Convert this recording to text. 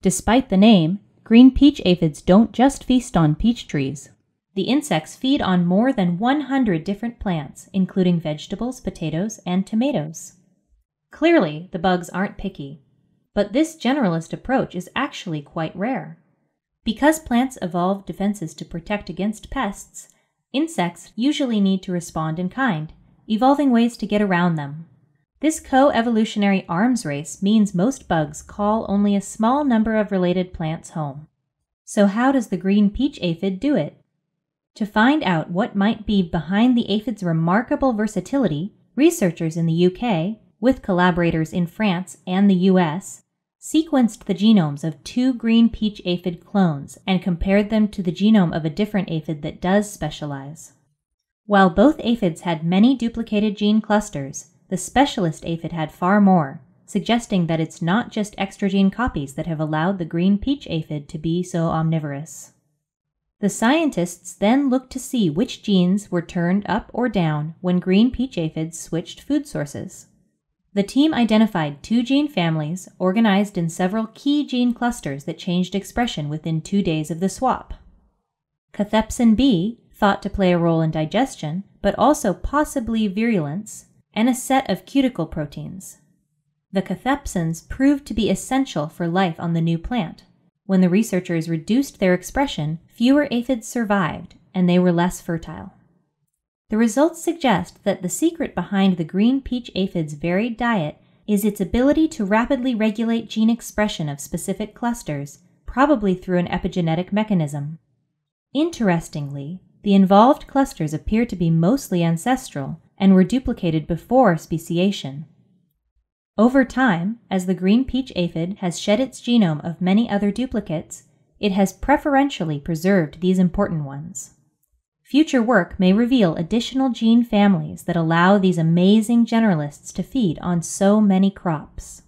Despite the name, green peach aphids don't just feast on peach trees. The insects feed on more than 100 different plants, including vegetables, potatoes, and tomatoes. Clearly, the bugs aren't picky, but this generalist approach is actually quite rare. Because plants evolve defenses to protect against pests, insects usually need to respond in kind, evolving ways to get around them. This co-evolutionary arms race means most bugs call only a small number of related plants home. So how does the green peach aphid do it? To find out what might be behind the aphid's remarkable versatility, researchers in the UK, with collaborators in France and the US, sequenced the genomes of 2 green peach aphid clones and compared them to the genome of a different aphid that does specialize. While both aphids had many duplicated gene clusters, the specialist aphid had far more, suggesting that it's not just extra gene copies that have allowed the green peach aphid to be so omnivorous. The scientists then looked to see which genes were turned up or down when green peach aphids switched food sources. The team identified 2 gene families organized in several key gene clusters that changed expression within 2 days of the swap. Cathepsin B, thought to play a role in digestion, but also possibly virulence, and a set of cuticle proteins. The cathepsins proved to be essential for life on the new plant. When the researchers reduced their expression, fewer aphids survived, and they were less fertile. The results suggest that the secret behind the green peach aphid's varied diet is its ability to rapidly regulate gene expression of specific clusters, probably through an epigenetic mechanism. Interestingly, the involved clusters appear to be mostly ancestral, and were duplicated before speciation. Over time, as the green peach aphid has shed its genome of many other duplicates, it has preferentially preserved these important ones. Future work may reveal additional gene families that allow these amazing generalists to feed on so many crops.